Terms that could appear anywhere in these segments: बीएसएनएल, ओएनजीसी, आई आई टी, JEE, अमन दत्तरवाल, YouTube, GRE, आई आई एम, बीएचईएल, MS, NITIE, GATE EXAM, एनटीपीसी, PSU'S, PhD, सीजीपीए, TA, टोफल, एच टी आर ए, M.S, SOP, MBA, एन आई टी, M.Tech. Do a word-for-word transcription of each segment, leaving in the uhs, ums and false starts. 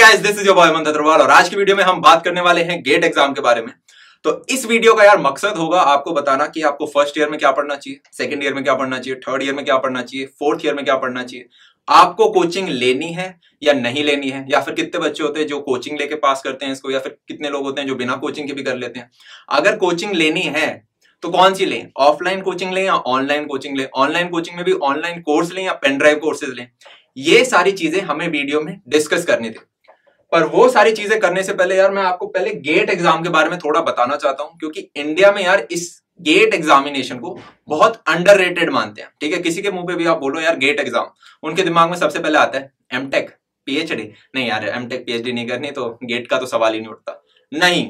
Guys, this is your boy अमन दत्तरवाल और आज की वीडियो में हम बात करने वाले हैं गेट एग्जाम के बारे में। तो इस वीडियो का यार मकसद होगा आपको बताना कि आपको फर्स्ट ईयर में क्या पढ़ना चाहिए, सेकंड ईयर में क्या पढ़ना चाहिए, थर्ड ईयर में क्या पढ़ना चाहिए, फोर्थ ईयर में क्या पढ़ना चाहिए, आपको कोचिंग लेनी है या नहीं लेनी है, या फिर कितने बच्चे होते हैं जो कोचिंग लेके पास करते हैं इसको, या फिर कितने लोग होते हैं जो बिना कोचिंग के भी कर लेते हैं। अगर कोचिंग लेनी है तो कौन सी लें, ऑफलाइन कोचिंग लें या ऑनलाइन कोचिंग लें, ऑनलाइन कोचिंग में भी ऑनलाइन कोर्स लें या पेनड्राइव कोर्सेज लें, ये सारी चीजें हमें वीडियो में डिस्कस करनी थी। पर वो सारी चीजें करने से पहले यार मैं आपको पहले गेट एग्जाम के बारे में थोड़ा बताना चाहता हूं, क्योंकि इंडिया में यार इस गेट एग्जामिनेशन को बहुत अंडररेटेड मानते हैं। ठीक है, किसी के मुंह पे भी आप बोलो यार गेट एग्जाम, उनके दिमाग में सबसे पहले आता है एम.टेक पीएचडी। नहीं यार, एम.टेक पीएचडी नहीं करनी तो गेट का तो सवाल ही नहीं उठता। नहीं,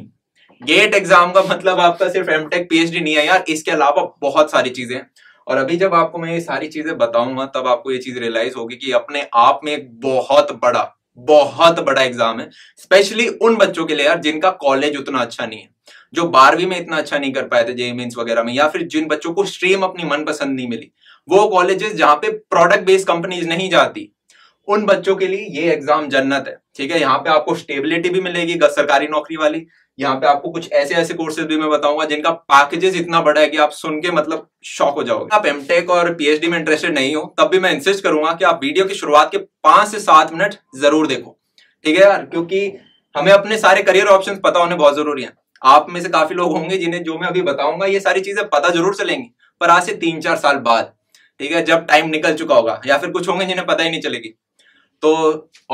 गेट एग्जाम का मतलब आपका सिर्फ एम.टेक पीएचडी नहीं है यार, इसके अलावा बहुत सारी चीजें हैं। और अभी जब आपको मैं ये सारी चीजें बताऊंगा तब आपको ये चीज रियलाइज होगी कि अपने आप में एक बहुत बड़ा बहुत बड़ा एग्जाम है, स्पेशली उन बच्चों के लिए यार जिनका कॉलेज उतना अच्छा नहीं है, जो बारहवीं में इतना अच्छा नहीं कर पाए थे जेईई मेंस वगैरह में, या फिर जिन बच्चों को स्ट्रीम अपनी मनपसंद नहीं मिली, वो कॉलेजेस जहां पे प्रोडक्ट बेस्ड कंपनीज नहीं जाती, उन बच्चों के लिए ये एग्जाम जन्नत है। ठीक है, यहाँ पे आपको स्टेबिलिटी भी मिलेगी सरकारी नौकरी वाली, यहाँ पे आपको कुछ ऐसे ऐसे कोर्सेज भी मैं बताऊंगा जिनका पैकेजेस इतना बड़ा है कि आप सुन के मतलब शॉक हो जाओगे। आप एमटेक और पीएचडी में इंटरेस्टेड नहीं हो तब भी मैं इंसिस्ट करूंगा कि आप वीडियो की शुरुआत के पांच से सात मिनट जरूर देखो। ठीक है यार, क्योंकि हमें अपने सारे करियर ऑप्शंस पता होने बहुत जरूरी है। आप में से काफी लोग होंगे जिन्हें जो मैं अभी बताऊंगा ये सारी चीजें पता जरूर चलेंगी, पर आज से तीन चार साल बाद, ठीक है, जब टाइम निकल चुका होगा, या फिर कुछ होंगे जिन्हें पता ही नहीं चलेगी। तो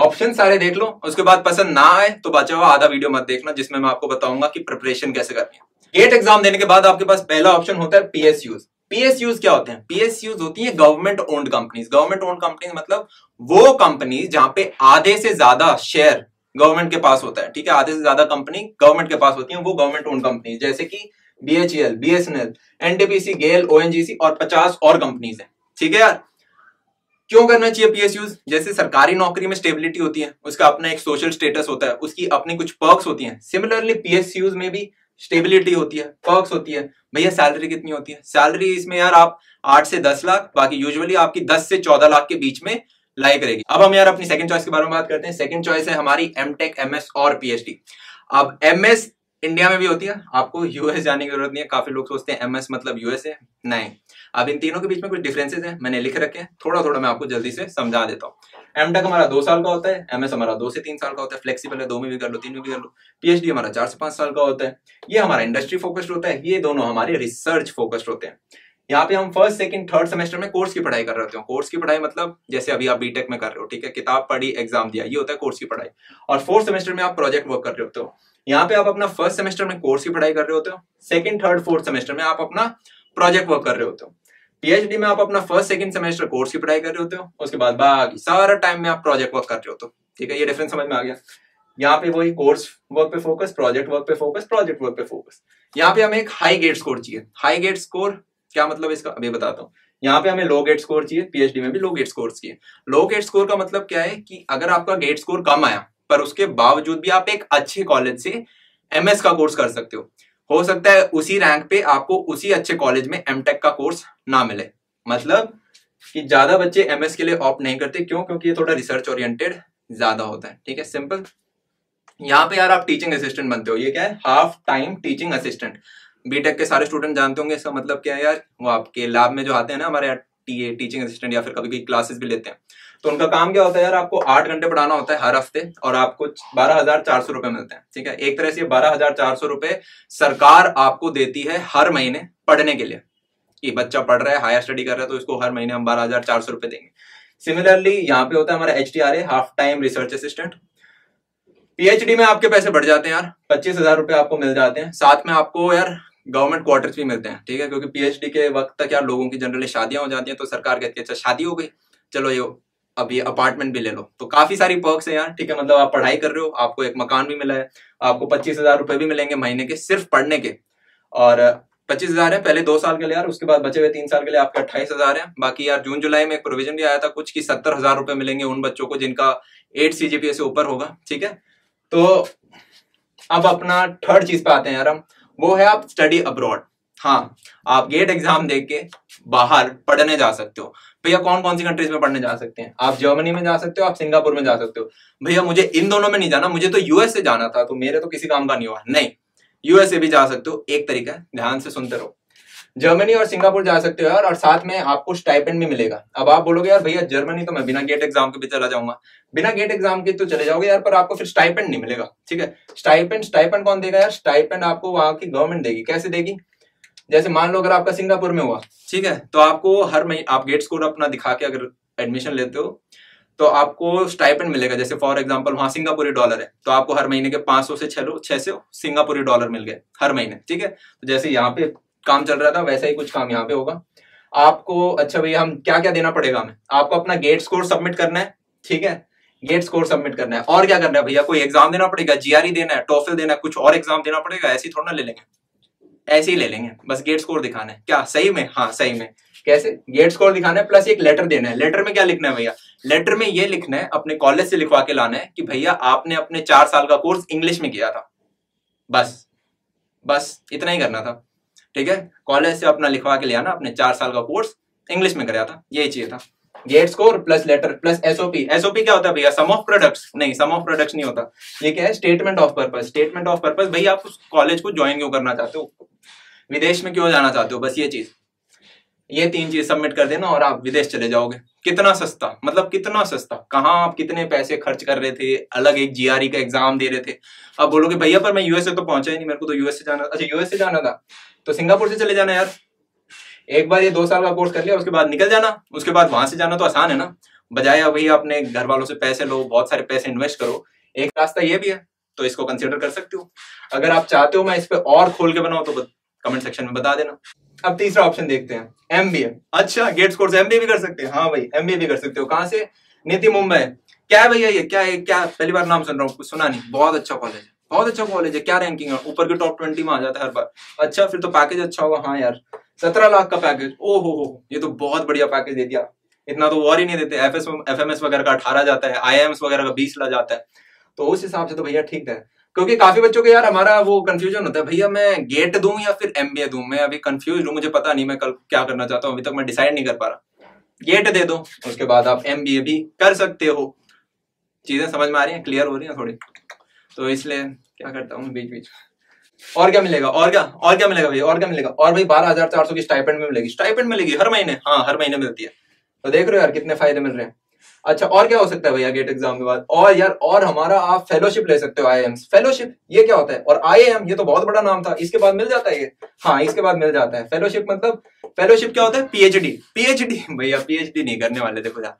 ऑप्शन सारे देख लो, उसके बाद पसंद ना आए तो बचा हुआ आधा वीडियो मत देखना, जिसमें मैं आपको बताऊंगा कि प्रिपरेशन कैसे करनी है। गेट एग्जाम देने के बाद आपके पास पहला ऑप्शन होता है पीएसयूज। पीएसयूज क्या होते हैं? पीएसयूज होती है government owned companies. Government owned companies मतलब वो कंपनीज जहां पे आधे से ज्यादा शेयर गवर्नमेंट के पास होता है। ठीक है, आधे से ज्यादा कंपनी गवर्नमेंट के पास होती है, वो गवर्नमेंट ओन्ड कंपनीज जैसे कि बीएचईएल, बीएसएनएल, एनटीपीसी, GAIL, ओएनजीसी और पचास और कंपनीज है। ठीक है यार, क्यों करना चाहिए पीएसयूज? जैसे सरकारी नौकरी में स्टेबिलिटी होती है, उसका अपना एक सोशल स्टेटस होता है, उसकी अपनी कुछ पर्क्स होती हैं। सिमिलरली पीएसयूज में भी स्टेबिलिटी होती है, पर्क्स होती है। भैया सैलरी कितनी होती है? सैलरी इसमें यार आप आठ से दस लाख, बाकी यूजुअली आपकी दस से चौदह लाख के बीच में लाइक रहेगी। अब हम यार अपनी सेकंड चॉइस के बारे में बात करते हैं। सेकंड चॉइस है हमारी एमटेक, एमएस और पीएचडी। अब एमएस इंडिया में भी होती है, आपको यूएस जाने की जरूरत नहीं है। काफी लोग सोचते हैं एमएस मतलब यूएस है, नहीं। अब इन तीनों के बीच में कुछ डिफरेंसेस हैं, मैंने लिख रखे हैं, थोड़ा थोड़ा मैं आपको जल्दी से समझा देता हूँ। एमटेक हमारा दो साल का होता है, एमएस हमारा दो से तीन साल का होता है, फ्लेक्सिबल है, दो में भी कर लो, तीन में भी कर लो। पीएचडी हमारा चार से पांच साल का होता है। ये हमारा इंडस्ट्री फोकस्ड होता है, ये दोनों हमारे रिसर्च फोकस्ड होते हैं। यहाँ पे हम फर्स्ट सेकंड थर्ड सेमेस्टर में कोर्स की पढ़ाई कर रहे होते हैं। कोर्स की पढ़ाई मतलब जैसे अभी आप बीटेक में कर रहे हो, ठीक है, किताब पढ़ी, एग्जाम दिया, ये होता है कोर्स की पढ़ाई। और फोर्थ सेमेस्टर में आप प्रोजेक्ट वर्क कर रहे होते हो। यहाँ पे आप अपना फर्स्ट सेमेस्टर में कोर्स की पढ़ाई कर रहे होते हो, सेकंड थर्ड फोर्थ सेमेस्टर में आप अपना प्रोजेक्ट वर्क कर रहे होते हो। पीएचडी में आप अपना फर्स्ट सेकंड सेमेस्टर कोर्स की पढ़ाई कर रहे होते हो, उसके बाद बाकी सारा टाइम में आप प्रोजेक्ट वर्क कर रहे होते हो। ठीक है, ये डिफरेंस समझ में आ गया। यहाँ पे वही कोर्स वर्क पे फोकस, प्रोजेक्ट वर्क पे फोकस, प्रोजेक्ट वर्क पे फोकस। यहाँ पे हमें एक हाई गेट स्कोर चाहिए। हाई गेट स्कोर क्या मतलब इसका अभी बताता हूँ। यहाँ पे हमें लो गेट स्कोर चाहिए, पीएचडी में भी लो गेट स्कोर चाहिए। लो गेट स्कोर का मतलब क्या है कि अगर आपका गेट स्कोर कम आया पर उसके बावजूद भी आप एक अच्छे कॉलेज से एमएस का कोर्स कर सकते हो। हो सकता है उसी रैंक पे आपको उसी अच्छे कॉलेज में एमटेक का कोर्स ना मिले, मतलब कि ज्यादा बच्चे एमएस के लिए ऑप्ट नहीं करते। क्यों? क्योंकि ये थोड़ा रिसर्च ओरिएंटेड ज्यादा होता है। ठीक है, सिंपल। यहाँ पे यार आप टीचिंग असिस्टेंट बनते हो। ये क्या है? Half time teaching assistant. BTech के सारे स्टूडेंट जानते होंगे इसका मतलब क्या है यार। वो आपके लैब में जो आते हैं ना हमारे टीए, टीचिंग असिस्टेंट, या फिर कभी कभी क्लासेस भी लेते हैं, तो उनका काम क्या होता है यार, आपको आठ घंटे पढ़ाना होता है हर हफ्ते, और आपको बारह हजार चार सौ रुपए मिलते हैं। ठीक है, एक तरह से बारह हजार चार सौ रुपए सरकार आपको देती है हर महीने पढ़ने के लिए कि बच्चा पढ़ रहा है, हायर स्टडी कर रहा है, तो इसको हर महीने हम बारह हजार चार सौ रुपए देंगे। सिमिलरली यहाँ पे होता है हमारा एच टी आर ए, half time research assistant. PhD में आपके पैसे बढ़ जाते हैं यार, पच्चीस हजार रुपए आपको मिल जाते हैं। साथ में आपको यार गवर्नमेंट क्वार्टर्स भी मिलते हैं। ठीक है, क्योंकि पीएचडी के वक्त तक यार लोगों की जनरली शादियां हो जाती हैं, तो सरकार कहती है अच्छा शादी हो गई, चलो ये अब ये अपार्टमेंट भी ले लो। तो काफी सारी पर्क्स है यार। ठीक है, मतलब आप पढ़ाई कर रहे हो, आपको एक मकान भी मिला है, आपको पच्चीस हजार रुपए भी मिलेंगे महीने के सिर्फ पढ़ने के। और पच्चीस हजार है पहले दो साल के लिए यार, उसके बाद बचे हुए तीन साल के लिए आपके अट्ठाईस हजार है। बाकी यार जून जुलाई में एक प्रोविजन भी आया था कुछ की सत्तर हजार रुपए मिलेंगे उन बच्चों को जिनका एट सीजीपीए से ऊपर होगा। ठीक है, तो अब अपना थर्ड चीज पे आते हैं यार हम, वो है आप स्टडी अब्रॉड। हाँ, आप गेट एग्जाम दे के बाहर पढ़ने जा सकते हो। भैया कौन कौन सी कंट्रीज में पढ़ने जा सकते हैं? आप जर्मनी में जा सकते हो, आप सिंगापुर में जा सकते हो। भैया मुझे इन दोनों में नहीं जाना, मुझे तो यूएस से जाना था, तो मेरे तो किसी काम का नहीं हुआ। नहीं, यूएस से भी जा सकते हो। एक तरीका है, ध्यान से सुनते रहो, जर्मनी और सिंगापुर जा सकते हो यार, और साथ में आपको स्टाइपेंड भी मिलेगा। अब आप बोलोगे यार भैया जर्मनी तो मैं बिना गेट एग्जाम के भी चला जाऊंगा। बिना गेट एग्जाम के तो चले जाओगे यार, पर आपको फिर स्टाइपेंड नहीं मिलेगा। ठीक है, स्टाइपेंड स्टाइपेंड कौन देगा यार? स्टाइपेंड आपको वहां की गवर्नमेंट देगी। कैसे देगी? जैसे मान लो अगर आपका सिंगापुर में हुआ, ठीक है, तो आपको हर महीने आप गेट स्कोर अपना दिखा के अगर एडमिशन लेते हो तो आपको स्टाइपेंड मिलेगा। जैसे फॉर एग्जांपल वहां सिंगापुरी डॉलर है, तो आपको हर महीने के पांच सौ से छह छह सौ सिंगापुरी डॉलर मिल गए हर महीने। ठीक है, तो जैसे यहाँ पे काम चल रहा था वैसा ही कुछ काम यहाँ पे होगा आपको। अच्छा भैया हम क्या क्या देना पड़ेगा? हमें आपको अपना गेट स्कोर सबमिट करना है, ठीक है, गेट स्कोर सबमिट करना है। और क्या करना है भैया? कोई एग्जाम देना पड़ेगा, जीआरई देना है, टोफल देना है, कुछ और एग्जाम देना पड़ेगा? ऐसे ही थोड़ा ना ले लेंगे, ऐसे ही ले लेंगे, बस गेट स्कोर दिखाना है। क्या सही में? हाँ सही में। कैसे? गेट स्कोर दिखाना है प्लस एक लेटर देना है। लेटर में क्या लिखना है भैया? लेटर में ये लिखना है, अपने कॉलेज से लिखवा के लाना है कि भैया आपने अपने चार साल का कोर्स इंग्लिश में किया था। बस बस इतना ही करना था। ठीक है, कॉलेज से अपना लिखवा के ले आना, अपने चार साल का कोर्स इंग्लिश में कराया था, यही चाहिए था। GATE score plus letter plus SOP. SOP क्या होता है भैया? Sum of products. नहीं, सम ऑफ प्रोडक्ट्स नहीं होता, ये क्या है? Statement of purpose. Statement of purpose भैया आप उस कॉलेज को ज्वाइन क्यों करना चाहते हो, विदेश में क्यों जाना चाहते हो, बस ये चीज, ये तीन चीज सबमिट कर देना और आप विदेश चले जाओगे। कितना सस्ता, मतलब कितना सस्ता, कहाँ आप कितने पैसे खर्च कर रहे थे, अलग एक जीआरई का एग्जाम दे रहे थे। अब बोलोगे भैया पर मैं यूएसए तो पहुंचा ही नहीं, मेरे को तो यूएसए जाना। अच्छा यूएसए जाना था तो सिंगापुर से चले जाना यार, एक बार ये दो साल का कोर्स कर लिया, उसके बाद निकल जाना, उसके बाद वहां से जाना तो आसान है ना। बजाय भैया अपने घर वालों से पैसे लो, बहुत सारे पैसे इन्वेस्ट करो, एक रास्ता ये भी है, तो इसको कंसिडर कर सकते हो। अगर आप चाहते हो मैं इस पर और खोल के बनाऊं तो कमेंट सेक्शन में बता देना। अब तीसरा ऑप्शन देखते हैं, एमबीए। अच्छा गेट स्कोर से एमबीए भी कर सकते हैं। हाँ भाई एमबीए भी कर सकते हो। कहाँ से? नीति मुंबई। क्या है भैया ये? क्या है, क्या पहली बार नाम सुन रहा हूँ, कुछ सुना नहीं। बहुत अच्छा कॉलेज है, बहुत अच्छा कॉलेज है। क्या रैंकिंग है? ऊपर के टॉप ट्वेंटी में आ जाता है हर बार। अच्छा फिर तो पैकेज अच्छा होगा। हाँ यार सत्रह लाख का पैकेज, ओ हो हो, ये तो बहुत बढ़िया पैकेज दे दिया। इतना तो और ही नहीं देते, एफ एम एस वगैरह का अठारह जाता है, आई आई एम एस वगैरह का बीस ला जाता है, तो उस हिसाब से तो भैया ठीक है। क्योंकि काफी बच्चों के यार हमारा वो कंफ्यूजन होता है, भैया मैं गेट दूं या फिर एमबीए दूं, मैं अभी कंफ्यूज हूं, मुझे पता नहीं मैं कल क्या करना चाहता हूं, अभी तक मैं डिसाइड नहीं कर पा रहा। गेट दे दो, उसके बाद आप एमबीए भी कर सकते हो। चीजें समझ में आ रही हैं, क्लियर हो रही हैं थोड़ी, तो इसलिए क्या करता हूँ बीच बीच। और क्या मिलेगा? और क्या और क्या मिलेगा भैया? और क्या मिलेगा? और भाई बारह हजार चार सौ की स्टाइपेंड में मिलेगी। स्टाइपेंड मिलेगी हर महीने? हाँ हर महीने मिलती है। तो देख रहे हो यार कितने फायदे मिल रहे हैं। अच्छा और क्या हो सकता है भैया गेट एग्जाम के बाद? और यार और हमारा आप फेलोशिप ले सकते हो, आई आई एम्स फेलोशिप। ये क्या होता है? और आई आई एम ये तो बहुत बड़ा नाम था, इसके बाद मिल जाता है ये? हाँ इसके बाद मिल जाता है फेलोशिप। मतलब फेलोशिप क्या होता है? पीएचडी। पीएचडी भैया पीएचडी नहीं करने वाले देखो यार,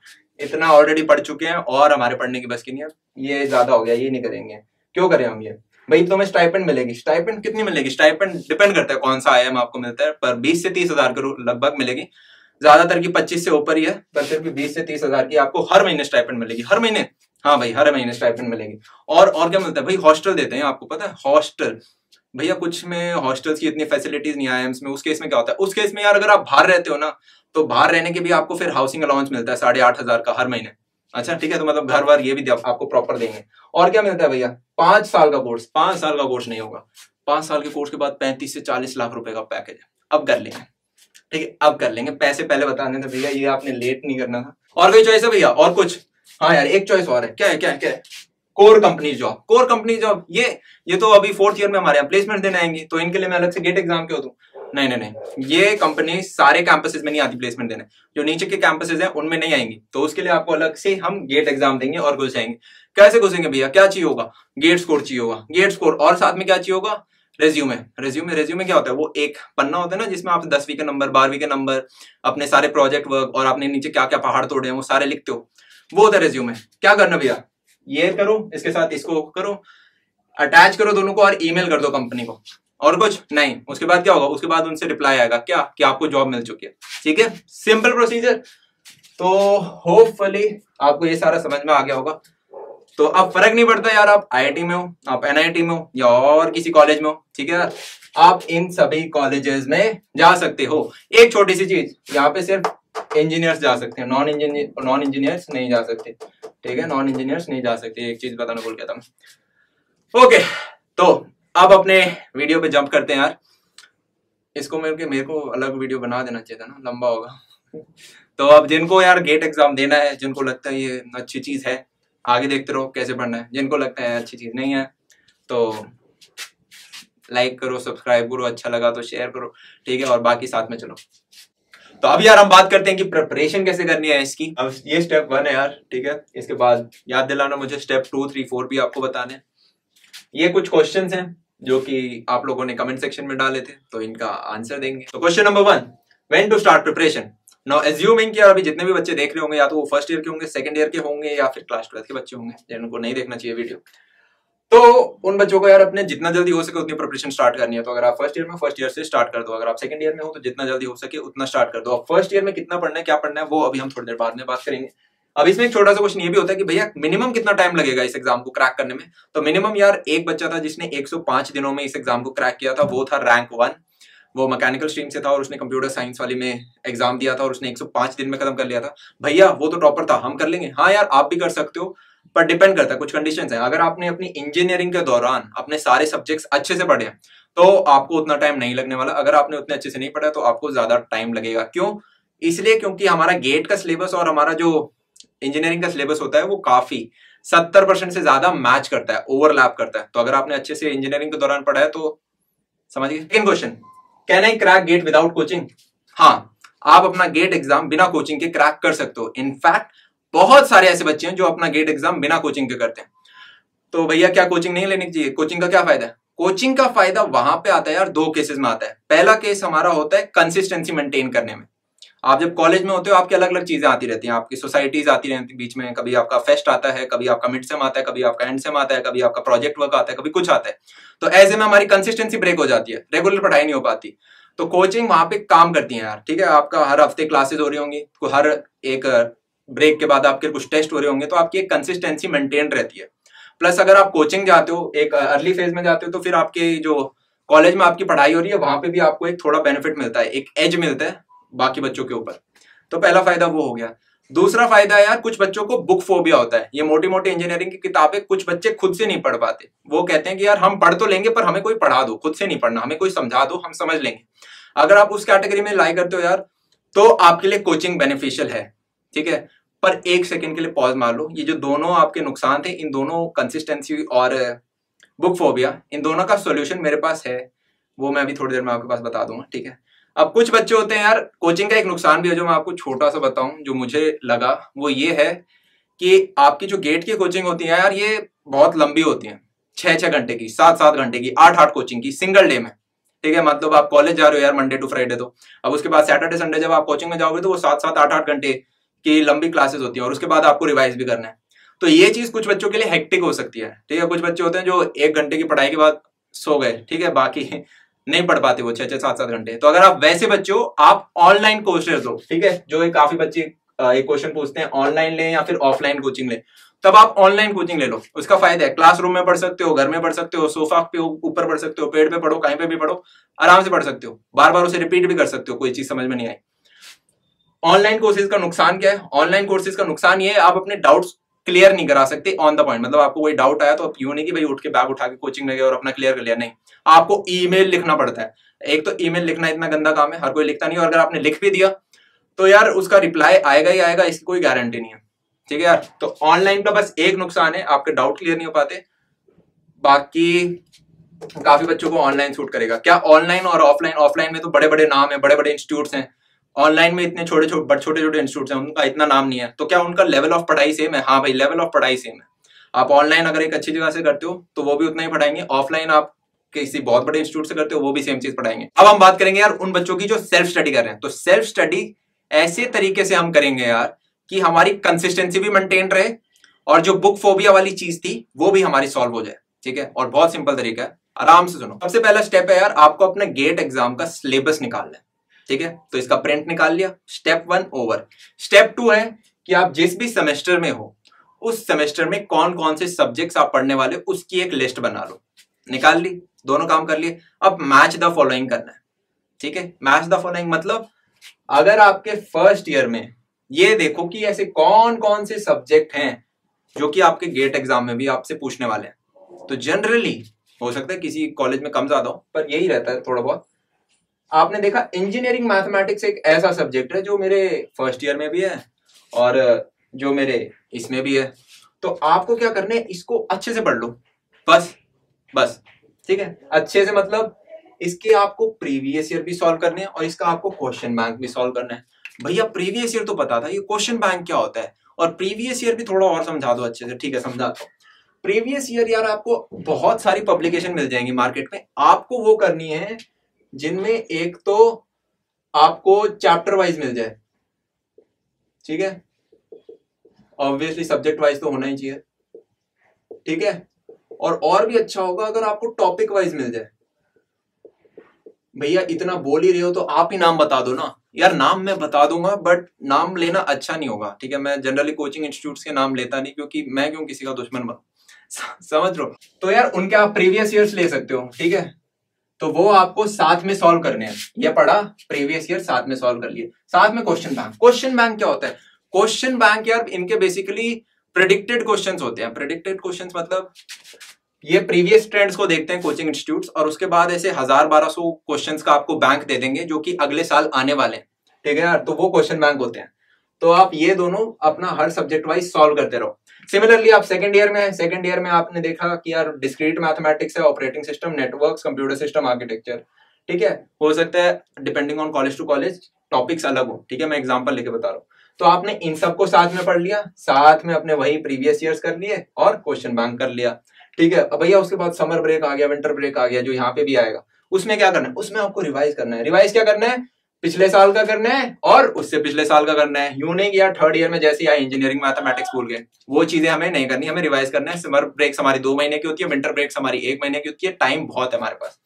इतना ऑलरेडी पढ़ चुके हैं और हमारे पढ़ने की बस की नहीं है, ये ज्यादा हो गया, ये नहीं करेंगे। क्यों करें हम ये? भाई तुम्हें तो स्टाइपेंड मिलेगी। स्टाइपेंड कितनी मिलेगी? स्टाइपेंड डिपेंड करता है कौन सा आई आई एम आपको मिलता है, पर बीस से तीस हजार के लगभग मिलेगी। ज्यादातर की पच्चीस से ऊपर ही है, पर फिर भी बीस से तीस हजार की आपको हर महीने स्टाइपेंड मिलेगी। हर महीने? हाँ भाई हर महीने स्टाइपेंड मिलेगी। और और क्या मिलता है भाई? हॉस्टल देते हैं, आपको पता है हॉस्टल भैया? कुछ में हॉस्टल्स की इतनी फैसिलिटीज नहीं आई एम्स में। उस केस में क्या होता है? उस केस में यार अगर आप बाहर रहते हो ना, तो बाहर रहने के भी आपको फिर हाउसिंग अलाउंस मिलता है साढ़े आठ हजार का हर महीने। अच्छा ठीक है, तो मतलब घर बार ये भी आपको प्रॉपर देंगे। और क्या मिलता है भैया? पांच साल का कोर्स। पांच साल का कोर्स नहीं होगा, पांच साल के कोर्स के बाद पैंतीस से चालीस लाख रुपए का पैकेज है। अब कर लेंगे, ठीक है अब कर लेंगे, पैसे पहले बताने थे भैया, ये आपने लेट नहीं करना था। और कोई चॉइस है भैया? और कुछ? हाँ यार एक चॉइस और है। क्या है क्या है क्या है? Core company job. Core company job ये ये तो अभी फोर्थ ईयर में हमारे यहाँ प्लेसमेंट देने आएंगे, तो इनके लिए मैं अलग से गेट एग्जाम क्यों दूं? नहीं नहीं नहीं, ये कंपनी सारे कैंपसेस में नहीं आती प्लेसमेंट देने, जो नीचे के कैंपसेस हैं उनमें नहीं आएंगी, तो उसके लिए आपको अलग से हम गेट एग्जाम देंगे और घुस जाएंगे। कैसे घुसेंगे भैया? क्या चाहिए होगा? गेट स्कोर चाहिए होगा। गेट स्कोर और साथ में क्या चाहिए होगा? रेज्यूमे। रेज्यूमे रेज्यूमे क्या होता है? वो एक पन्ना होता है ना जिसमें आप दसवीं के नंबर, बारहवीं के नंबर, अपने सारे प्रोजेक्ट वर्क और आपने नीचे क्या क्या पहाड़ तोड़े हैं वो सारे लिखते हो, वो होता है रेज्यूमे। क्या करना भैया? ये करो, इसके साथ इसको करो, अटैच करो दोनों को और ईमेल कर दो कंपनी को। और कुछ नहीं। उसके बाद क्या होगा? उसके बाद उनसे रिप्लाई आएगा क्या कि आपको जॉब मिल चुकी है। ठीक है, सिंपल प्रोसीजर। तो होपफुली आपको ये सारा समझ में आ गया होगा। तो अब फर्क नहीं पड़ता यार आप आई आई टी में हो, आप एन आई टी में हो, या और किसी कॉलेज में हो, ठीक है, आप इन सभी कॉलेजेस में जा सकते हो। एक छोटी सी चीज, यहाँ पे सिर्फ इंजीनियर्स जा सकते हैं, नॉन इंजीनियर नॉन इंजीनियर्स नहीं जा सकते। ठीक है, नॉन इंजीनियर्स नहीं जा सकते, एक चीज बताना भूल गया था। ओके, तो अब अपने वीडियो पे जंप करते हैं यार। इसको मेरे मेरे को अलग वीडियो बना देना चाहिए था ना, लंबा होगा। तो अब जिनको यार गेट एग्जाम देना है, जिनको लगता है ये अच्छी चीज है, आगे देखते रहो कैसे पढ़ना है। जिनको लगता है अच्छी चीज नहीं है तो लाइक करो, सब्सक्राइब करो, अच्छा लगा तो शेयर करो, ठीक है, और बाकी साथ में चलो। तो अब यार हम बात करते हैं कि प्रिपरेशन कैसे करनी है इसकी। अब ये स्टेप वन है यार, ठीक है, इसके बाद याद दिलाना मुझे स्टेप टू थ्री फोर भी आपको बताने हैं। ये कुछ क्वेश्चंस हैं जो कि आप लोगों ने कमेंट सेक्शन में डाले थे, तो इनका आंसर देंगे। तो question number one, when to start preparation. Now assuming कि यार अभी जितने भी बच्चे देख रहे होंगे या तो वो फर्स्ट ईयर के होंगे, सेकंड ईयर के होंगे, या फिर क्लास ट्वेल्थ के बच्चे होंगे जिनको नहीं देखना चाहिए वीडियो, तो उन बच्चों को यार अपने जितना जल्दी हो सके उतनी प्रिपरेशन स्टार्ट करनी है। तो अगर आप फर्स्ट ईयर में, फर्स्ट ईयर से स्टार्ट कर दो। अगर आप सेकंड ईयर में हो तो जितना जल्दी हो सके उतना स्टार्ट कर दो। अब फर्स्ट ईयर में कितना पढ़ना है, क्या पढ़ना है, वो अभी हम थोड़ी देर बाद में बात करेंगे। अब इसमें एक छोटा सा क्वेश्चन ये भी होता है कि भैया मिनिमम कितना टाइम लगेगा इस एग्जाम को क्रैक करने में। तो मिनिमम यार एक बच्चा था जिसने एक सौ पाँच दिनों में इस एग्जाम को क्रैक किया था, वो था रैंक वन। वो मैकेनिकल स्ट्रीम से था और उसने कंप्यूटर साइंस वाली में एग्जाम दिया था और उसने एक सौ पाँच दिन में खत्म कर लिया था। भैया वो तो टॉपर था, हम कर लेंगे। हाँ यार आप भी कर सकते हो, पर डिपेंड करता है, कुछ कंडीशंस हैं। अगर आपने अपनी इंजीनियरिंग के दौरान अपने सारे सब्जेक्ट्स अच्छे से पढ़े तो आपको उतना टाइम नहीं लगने वाला। अगर आपने उतने अच्छे से नहीं पढ़ा तो आपको ज्यादा टाइम लगेगा। क्यों? इसलिए क्योंकि हमारा गेट का सिलेबस और हमारा जो इंजीनियरिंग का सिलेबस होता है वो काफी सत्तर परसेंट से ज्यादा मैच करता है, ओवरलैप करता है। तो अगर आपने अच्छे से इंजीनियरिंग के दौरान पढ़ा है तो समझिए। Second question, can I crack GATE without coaching? हाँ, आप अपना गेट एग्जाम बिना कोचिंग के क्रैक कर सकते हो। इनफैक्ट बहुत सारे ऐसे बच्चे हैं जो अपना गेट एग्जाम बिना कोचिंग के करते हैं। तो भैया क्या कोचिंग नहीं लेनी चाहिए? कोचिंग का क्या फायदा है? कोचिंग का फायदा वहां पे आता है यार, दो केसेस में आता है। पहला केस हमारा होता है कंसिस्टेंसी मेंटेन करने में। आप जब कॉलेज में होते हो आपकी अलग अलग चीजें आती रहती हैं, आपकी सोसाइटीज आती रहती हैं बीच में, कभी आपका फेस्ट आता है, कभी आपका मिड सेम आता है, कभी आपका एंड सेम आता है, कभी आपका प्रोजेक्ट वर्क आता है, कभी कुछ आता है। तो ऐसे में हमारी कंसिस्टेंसी ब्रेक हो जाती है, रेगुलर पढ़ाई नहीं हो पाती। तो कोचिंग वहां पे काम करती है यार, ठीक है। आपका हर हफ्ते क्लासेज हो रही होंगी, हर एक ब्रेक के बाद आपके कुछ टेस्ट हो रहे होंगे, तो आपकी एक कंसिस्टेंसी मेंटेन रहती है। प्लस अगर आप कोचिंग जाते हो, एक अर्ली फेज में जाते हो, तो फिर आपके जो कॉलेज में आपकी पढ़ाई हो रही है वहां पर भी आपको एक थोड़ा बेनिफिट मिलता है, एक एज मिलता है बाकी बच्चों के ऊपर। तो पहला फायदा वो हो गया। दूसरा फायदा यार, कुछ बच्चों को बुक फोबिया होता है। ये मोटी मोटी इंजीनियरिंग की किताबें कुछ बच्चे खुद से नहीं पढ़ पाते। वो कहते हैं कि यार हम पढ़ तो लेंगे पर हमें कोई पढ़ा दो, खुद से नहीं पढ़ना, हमें कोई समझा दो, हम समझ लेंगे। अगर आप उस कैटेगरी में लाई करते हो यार तो आपके लिए कोचिंग बेनिफिशियल है, ठीक है। पर एक सेकेंड के लिए पॉज मार लो। ये जो दोनों आपके नुकसान थे, इन दोनों कंसिस्टेंसी और बुक फोबिया, इन दोनों का सोल्यूशन मेरे पास है, वो मैं अभी थोड़ी देर में आपके पास बता दूंगा, ठीक है। अब कुछ बच्चे होते हैं यार, कोचिंग का एक नुकसान भी है जो मैं आपको छोटा सा बताऊं जो मुझे लगा, वो ये है कि आपकी जो गेट की कोचिंग होती है यार ये बहुत लंबी होती है, छः छः घंटे की, सात सात घंटे की, आठ आठ कोचिंग की सिंगल डे में, ठीक है। मतलब आप कॉलेज जा रहे हो यार मंडे टू फ्राइडे, तो अब उसके बाद सैटरडे संडे जब आप कोचिंग में जाओगे तो वो सात सात आठ आठ घंटे की लंबी क्लासेस होती है और उसके बाद आपको रिवाइज भी करना है। तो ये चीज़ कुछ बच्चों के लिए हेक्टिक हो सकती है, ठीक है। कुछ बच्चे होते हैं जो एक घंटे की पढ़ाई के बाद सो गए, ठीक है, बाकी नहीं पढ़ पाते वो छह छह सात सात घंटे। तो अगर आप वैसे बच्चे हो आप ऑनलाइन कोर्सेज दो, ठीक है। जो एक काफी बच्चे एक क्वेश्चन पूछते हैं ऑनलाइन लें या फिर ऑफलाइन कोचिंग लें, तब आप ऑनलाइन कोचिंग ले लो। उसका फायदा है क्लासरूम में पढ़ सकते हो, घर में पढ़ सकते हो, सोफा पे ऊपर पढ़ सकते हो, पेड़ पे पढ़ो, कहीं पे भी पढ़ो, आराम से पढ़ सकते हो, बार बार उसे रिपीट भी कर सकते हो, कोई चीज समझ में नहीं आई। ऑनलाइन कोर्सेज का नुकसान क्या है? ऑनलाइन कोर्सेज का नुकसान ये है आप अपने डाउट्स क्लियर नहीं करा सकते ऑन द पॉइंट। मतलब आपको कोई डाउट आया तो आप यूं नहीं कि भाई उठ के बैग उठा के कोचिंग में गए और अपना क्लियर कर लिया, नहीं, आपको ईमेल लिखना पड़ता है। एक तो ईमेल लिखना इतना गंदा काम है, हर कोई लिखता नहीं, और अगर आपने लिख भी दिया तो यार उसका रिप्लाई आएगा ही आएगा, इसकी कोई गारंटी नहीं है, ठीक है यार। तो ऑनलाइन का बस एक नुकसान है, आपके डाउट क्लियर नहीं हो पाते। बाकी काफी बच्चों को ऑनलाइन सूट करेगा। क्या ऑनलाइन और ऑफलाइन? ऑफलाइन में तो बड़े बड़े नाम है, बड़े बड़े इंस्टीट्यूट्स हैं, ऑनलाइन में इतने छोटे छोटे छोटे छोटे इंस्टीट्यूट्स हैं, उनका इतना नाम नहीं है। तो क्या उनका लेवल ऑफ पढ़ाई सेम है? हाँ भाई, लेवल ऑफ पढ़ाई सेम है। आप ऑनलाइन अगर एक अच्छी जगह से करते हो तो वो भी उतना ही पढ़ाएंगे, ऑफलाइन आप किसी बहुत बड़े इंस्टीट्यूट से करते हो वो भी सेम चीज पढ़ाएंगे। अब हम बात करेंगे यार उन बच्चों की जो सेल्फ स्टडी कर रहे हैं। तो सेल्फ स्टडी ऐसे तरीके से हम करेंगे यार कि हमारी कंसिस्टेंसी भी मेंटेन रहे और जो बुक फोबिया वाली चीज थी वो भी हमारी सॉल्व हो जाए, ठीक है। और बहुत सिंपल तरीका है, आराम से सुनो। सबसे पहला स्टेप है यार आपको अपने गेट एग्जाम का सिलेबस निकालना है, ठीक है। तो इसका प्रिंट निकाल लिया, step one over. Step two है कि आप जिस भी सेमेस्टर में हो उस सेमेस्टर में कौन कौन से सब्जेक्ट्स आप पढ़ने वाले उसकी एक लिस्ट बना लो। निकाल ली, दोनों काम कर लिए। अब मैच द फॉलोइंग करना है, ठीक है। मैच द फॉलोइंग मतलब अगर आपके फर्स्ट ईयर में ये देखो कि ऐसे कौन कौन से सब्जेक्ट हैं जो कि आपके गेट एग्जाम में भी आपसे पूछने वाले हैं। तो जनरली हो सकता है किसी कॉलेज में कम ज्यादा हो पर यही रहता है थोड़ा बहुत, आपने देखा इंजीनियरिंग मैथमेटिक्स एक ऐसा सब्जेक्ट है जो मेरे फर्स्ट ईयर में भी है और जो मेरे इसमें भी है, तो आपको क्या करना है, इसको अच्छे से पढ़ लो बस बस ठीक है। अच्छे से मतलब इसके आपको प्रीवियस ईयर भी सॉल्व करने हैं और इसका आपको क्वेश्चन बैंक भी सॉल्व करना है। भैया प्रीवियस ईयर तो पता था, ये क्वेश्चन बैंक क्या होता है, और प्रीवियस ईयर भी थोड़ा और समझा दो अच्छे से, ठीक है समझाता हूँ। प्रीवियस ईयर यार आपको बहुत सारी पब्लिकेशन मिल जाएंगी मार्केट में, आपको वो करनी है जिनमें एक तो आपको चैप्टर वाइज मिल जाए, ठीक है, ऑब्वियसली सब्जेक्ट वाइज तो होना ही चाहिए, ठीक है, और और भी अच्छा होगा अगर आपको टॉपिक वाइज मिल जाए। भैया इतना बोल ही रहे हो तो आप ही नाम बता दो ना। यार नाम मैं बता दूंगा बट नाम लेना अच्छा नहीं होगा, ठीक है, मैं जनरली कोचिंग इंस्टीट्यूट्स के नाम लेता नहीं, क्योंकि मैं क्यों किसी का दुश्मन बनूं, समझ लो। तो यार उनके आप प्रीवियस ईयर्स ले सकते हो, ठीक है, तो वो आपको साथ में सॉल्व करने हैं। ये पढ़ा प्रीवियस ईयर, साथ में सॉल्व कर लिए, साथ में क्वेश्चन बैंक। क्वेश्चन बैंक क्या होता है? क्वेश्चन बैंक यार इनके बेसिकली प्रेडिक्टेड क्वेश्चन होते हैं। प्रेडिक्टेड क्वेश्चन मतलब ये प्रीवियस ट्रेंड्स को देखते हैं कोचिंग इंस्टीट्यूट्स, और उसके बाद ऐसे हजार बारह सौ क्वेश्चन का आपको बैंक दे देंगे जो कि अगले साल आने वाले हैं, ठीक है यार, तो वो क्वेश्चन बैंक होते हैं। तो आप ये दोनों अपना हर सब्जेक्ट वाइज सॉल्व करते रहो। सिमिलरली आप सेकंड ईयर में, सेकंड ईयर में आपने देखा कि यार डिस्क्रीट मैथमेटिक्स है, operating system, networks, computer system, architecture, ठीक है, हो सकता है depending on college to college topics अलग हो, ठीक है, मैं एग्जाम्पल लेके बता रहा हूँ। तो आपने इन सबको साथ में पढ़ लिया, साथ में अपने वही प्रीवियस ईयर्स कर लिए और क्वेश्चन बैंक कर लिया, ठीक है। अब भैया उसके बाद समर ब्रेक आ गया, विंटर ब्रेक आ गया, जो यहाँ पे भी आएगा, उसमें क्या करना है, उसमें आपको रिवाइज करना है। रिवाइज क्या करना है, पिछले साल का करना है और उससे पिछले साल का करना है। यूं नहीं यार थर्ड ईयर में जैसे यार इंजीनियरिंग मैथमेटिक्स भूल गए, वो चीजें हमें नहीं करनी, हमें रिवाइज करना है। समर ब्रेक्स हमारी दो महीने की होती है, विंटर ब्रेक्स हमारी एक महीने की होती है, टाइम बहुत है हमारे पास।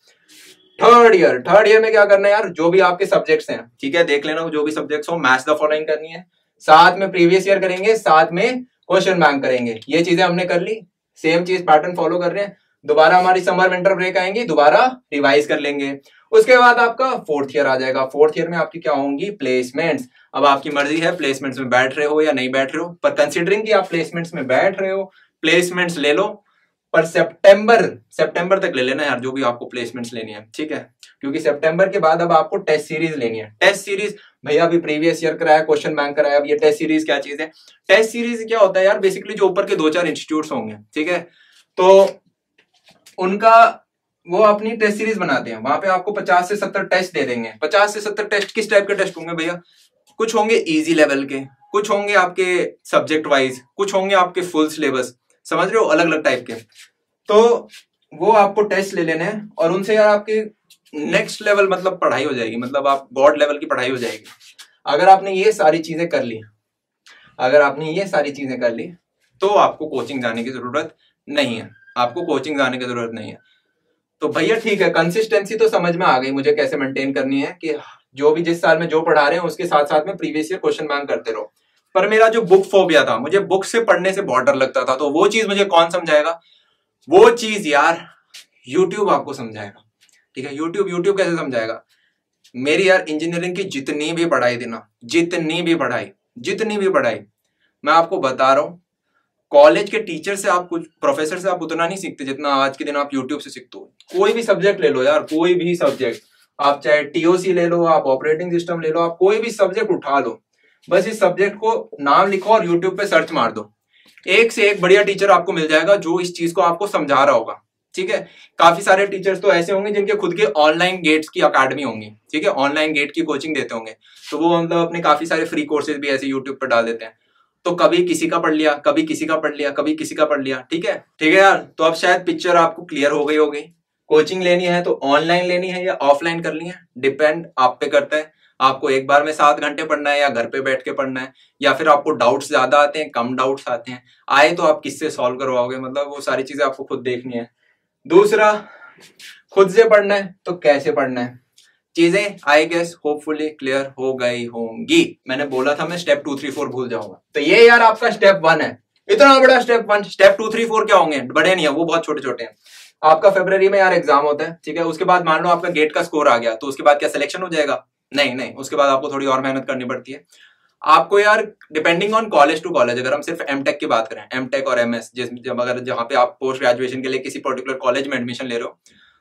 थर्ड ईयर, थर्ड ईयर में क्या करना है यार, जो भी आपके सब्जेक्ट्स हैं, ठीक है, देख लेना जो भी सब्जेक्ट्स हो, मैच द फॉलोइंग करनी है, साथ में प्रीवियस ईयर करेंगे, साथ में क्वेश्चन बैंक करेंगे। ये चीजें हमने कर ली, सेम चीज पैटर्न फॉलो कर रहे हैं। दोबारा हमारी समर विंटर ब्रेक आएंगी, दोबारा रिवाइज कर लेंगे। उसके बाद आपका फोर्थ ईयर आ जाएगा। फोर्थ ईयर में आपकी क्या होंगी, प्लेसमेंट्स। अब आपकी मर्जी है प्लेसमेंट्स में बैठ रहे हो या नहीं बैठ रहे हो, पर कंसिडरिंग कि आप प्लेसमेंट्स में बैठ रहे हो, प्लेसमेंट्स ले लो, पर सितंबर सितंबर तक ले लेना यार जो भी आपको प्लेसमेंट्स लेनी है, ठीक है, क्योंकि सितंबर के बाद अब आपको टेस्ट सीरीज लेनी है। टेस्ट सीरीज भैया अभी प्रीवियस ईयर कराया, क्वेश्चन बैंक कराया, अब ये टेस्ट सीरीज क्या चीज है? टेस्ट सीरीज क्या होता है यार, बेसिकली जो ऊपर के दो चार इंस्टीट्यूट्स होंगे, ठीक है, तो उनका वो अपनी टेस्ट सीरीज बनाते हैं, वहां पे आपको पचास से सत्तर टेस्ट दे देंगे। पचास से सत्तर टेस्ट किस टाइप के टेस्ट होंगे भैया? कुछ होंगे इजी लेवल के, कुछ होंगे आपके सब्जेक्ट वाइज, कुछ होंगे आपके फुल सिलेबस, समझ रहे हो, अलग अलग टाइप के। तो वो आपको टेस्ट ले लेने हैं और उनसे यार आपकी नेक्स्ट लेवल मतलब पढ़ाई हो जाएगी, मतलब आप गॉड लेवल की पढ़ाई हो जाएगी। अगर आपने ये सारी चीजें कर ली, अगर आपने ये सारी चीजें कर ली तो आपको कोचिंग जाने की जरूरत नहीं है, आपको कोचिंग जाने की जरूरत नहीं है। तो भैया ठीक है, कंसिस्टेंसी तो समझ में आ गई मुझे कैसे मेंटेन करनी है, कि जो भी जिस साल में जो पढ़ा रहे हैं उसके साथ साथ में प्रीवियस ईयर क्वेश्चन बैंक करते रहो। पर मेरा जो बुक फोबिया था, मुझे बुक से पढ़ने से बहुत डर लगता था, तो वो चीज मुझे कौन समझाएगा? वो चीज यार यूट्यूब आपको समझाएगा, ठीक है। यूट्यूब यूट्यूब कैसे समझाएगा? मेरी यार इंजीनियरिंग की जितनी भी पढ़ाई थी ना, जितनी भी पढ़ाई जितनी भी पढ़ाई मैं आपको बता रहा हूं, कॉलेज के टीचर से आप कुछ, प्रोफेसर से आप उतना नहीं सीखते जितना आज के दिन आप यूट्यूब से सीखते हो। कोई भी सब्जेक्ट ले लो यार, कोई भी सब्जेक्ट, आप चाहे टीओसी ले लो, आप ऑपरेटिंग सिस्टम ले लो, आप कोई भी सब्जेक्ट उठा लो, बस इस सब्जेक्ट को नाम लिखो और यूट्यूब पे सर्च मार दो, एक से एक बढ़िया टीचर आपको मिल जाएगा जो इस चीज को आपको समझा रहा होगा, ठीक है। काफी सारे टीचर्स तो ऐसे होंगे जिनके खुद के ऑनलाइन गेट्स की अकेडमी होंगी, ठीक है, ऑनलाइन गेट की कोचिंग देते होंगे, तो वो मतलब अपने काफी सारे फ्री कोर्सेज भी ऐसे यूट्यूब पर डाल देते हैं। तो कभी किसी का पढ़ लिया, कभी किसी का पढ़ लिया, कभी किसी का पढ़ लिया, ठीक है ठीक है यार। तो अब शायद पिक्चर आपको क्लियर हो गई होगी। कोचिंग लेनी है तो ऑनलाइन लेनी है या ऑफलाइन करनी है, डिपेंड आप पे करता है। आपको एक बार में सात घंटे पढ़ना है या घर पे बैठ के पढ़ना है, या फिर आपको डाउट्स ज्यादा आते हैं, कम डाउट्स आते हैं, आए तो आप किससे सॉल्व करवाओगे, मतलब वो सारी चीजें आपको खुद देखनी है। दूसरा, खुद से पढ़ना है तो कैसे पढ़ना है, चीजें आई गेस होपफुली क्लियर हो गई होंगी। मैंने बोला था मैं स्टेप टू थ्री फोर भूल जाऊंगा, तो ये यार आपका स्टेप वन है, इतना बड़ा step one. Step two three four क्या होंगे, बड़े नहीं है वो, बहुत छोटे छोटे हैं। आपका फरवरी में यार एग्जाम होता है, ठीक है, उसके बाद मान लो आपका गेट का स्कोर आ गया, तो उसके बाद क्या सिलेक्शन हो जाएगा? नहीं नहीं, उसके बाद आपको थोड़ी और मेहनत करनी पड़ती है। आपको यार depending on college to college, अगर हम सिर्फ एम टेक की बात करें, एम टेक और एम एस, जब अगर जहाँ पे आप पोस्ट ग्रेजुएशन के लिए किसी पर्टिकुलर कॉलेज में एडमिशन ले रहे हो,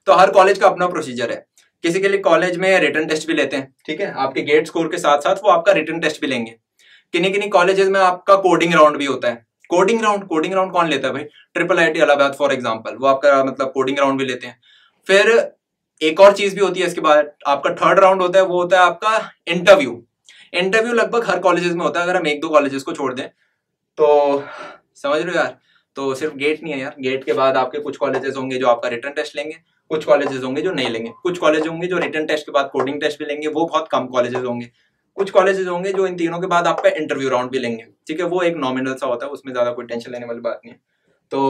तो हर कॉलेज का अपना प्रोसीजर है। किसी के लिए कॉलेज में रिटन टेस्ट भी लेते हैं, ठीक है, आपके गेट स्कोर के साथ साथ वो आपका रिटन टेस्ट भी लेंगे। किन्हीं किन्हीं कॉलेजेस में आपका कोडिंग राउंड भी होता है। कोडिंग राउंड कोडिंग राउंड कौन लेता है भाई? Triple आई आई टी Allahabad for example, वो आपका मतलब कोडिंग राउंड भी लेते हैं। फिर एक और चीज भी होती है, इसके बाद आपका थर्ड राउंड होता है, वो होता है आपका इंटरव्यू। इंटरव्यू लगभग हर कॉलेजेस में होता है, अगर हम एक दो कॉलेजेस को छोड़ दें तो, समझ रहे हो यार। तो सिर्फ गेट नहीं है यार, गेट के बाद आपके कुछ कॉलेजेस होंगे जो आपका रिटन टेस्ट लेंगे, कुछ कॉलेजेस होंगे जो नहीं लेंगे, कुछ कॉलेज होंगे जो रिटन टेस्ट के बाद कोडिंग टेस्ट भी लेंगे, वो बहुत कम कॉलेजेस होंगे, कुछ कॉलेजेस होंगे जो इन तीनों के बाद आपका इंटरव्यू राउंड भी लेंगे, ठीक है, वो एक नॉमिनल सा होता है, उसमें ज्यादा कोई टेंशन लेने वाली बात नहीं है। तो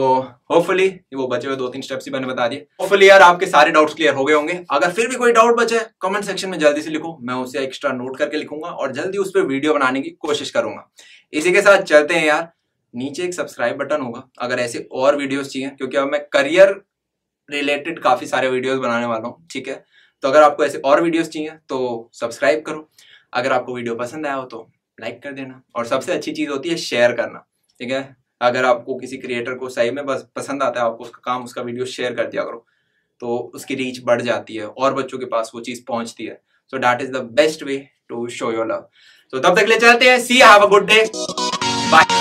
होपफुली वो बचे हुए दो तीन स्टेप्स ही मैंने बता दिए। होपफुली यार आपके सारे डाउट्स क्लियर हो गए होंगे। अगर फिर भी कोई डाउट बचे कमेंट सेक्शन में जल्दी से लिखो, मैं उसे एक्स्ट्रा नोट करके लिखूंगा और जल्दी उस पर वीडियो बनाने की कोशिश करूंगा। इसी के साथ चलते हैं यार, नीचे एक सब्सक्राइब बटन होगा अगर ऐसे और वीडियोस चाहिए, क्योंकि अब मैं करियर रिलेटेड काफी सारे वीडियोस बनाने वाला हूँ, ठीक है। तो अगर आपको ऐसे और वीडियोस चाहिए तो सब्सक्राइब करो। अगर आपको वीडियो पसंद आया हो तो लाइक कर देना, और सबसे अच्छी चीज होती है शेयर करना, ठीक है। अगर आपको किसी क्रिएटर को सही में बस पसंद आता है, आपको उसका काम, उसका वीडियो शेयर कर दिया करो, तो उसकी रीच बढ़ जाती है और बच्चों के पास वो चीज पहुंचती है। So that is the best way to show your love. तो तब तक ले चलते हैं, see, have a good day, bye.